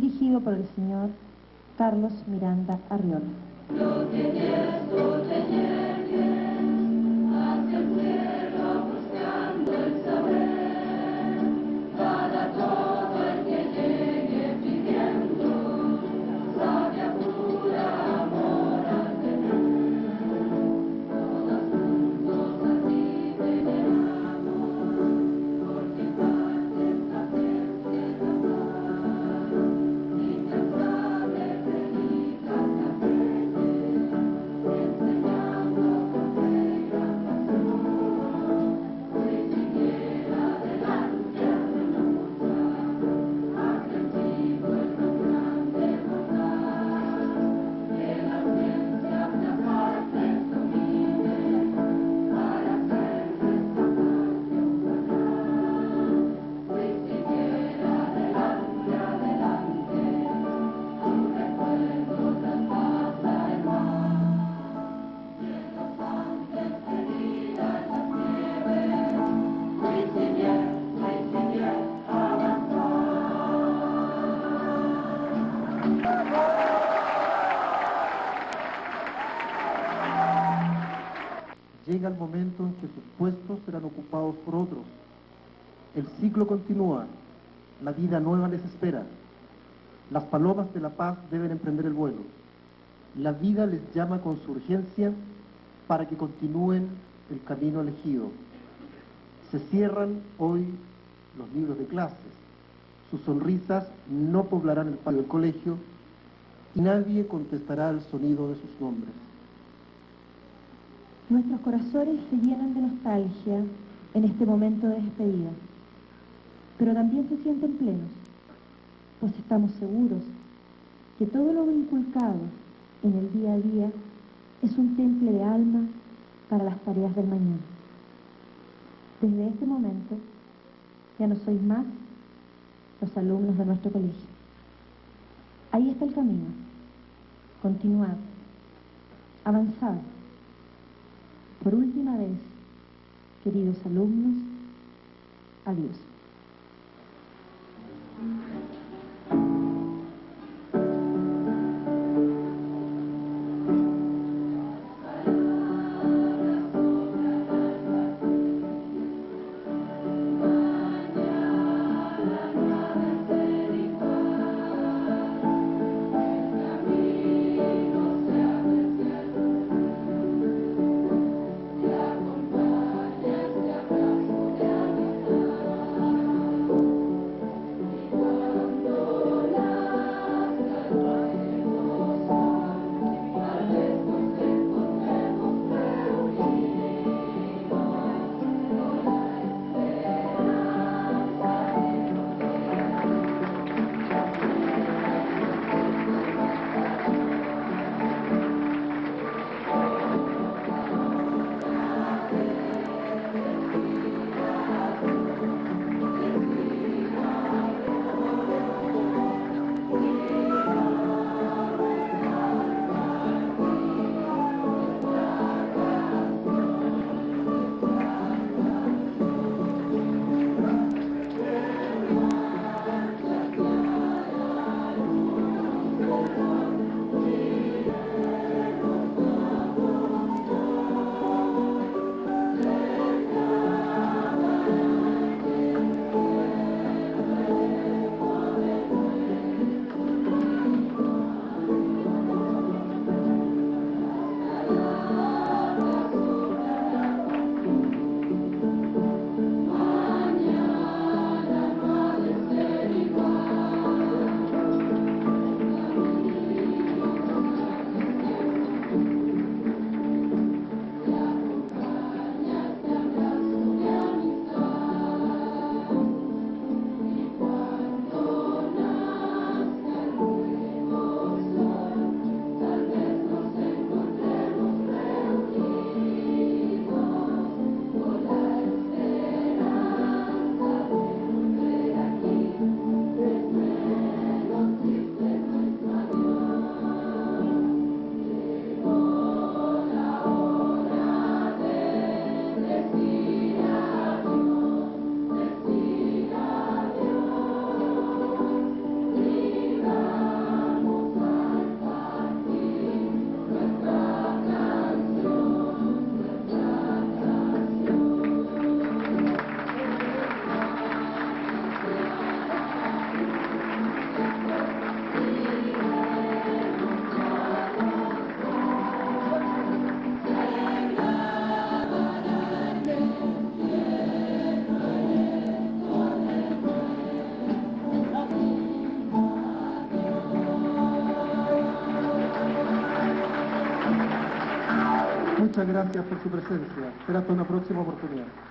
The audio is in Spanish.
dirigido por el señor Carlos Miranda Arriola. Llega el momento en que sus puestos serán ocupados por otros. El ciclo continúa, la vida nueva les espera. Las palomas de la paz deben emprender el vuelo. La vida les llama con su urgencia para que continúen el camino elegido. Se cierran hoy los libros de clases. Sus sonrisas no poblarán el patio del colegio y nadie contestará el sonido de sus nombres. Nuestros corazones se llenan de nostalgia en este momento de despedida, pero también se sienten plenos, pues estamos seguros que todo lo inculcado en el día a día es un temple de alma para las tareas del mañana. Desde este momento ya no sois más los alumnos de nuestro colegio. Ahí está el camino. Continuad, avanzad. Por última vez, queridos alumnos, adiós. Muchas gracias por su presencia. Será hasta una próxima oportunidad.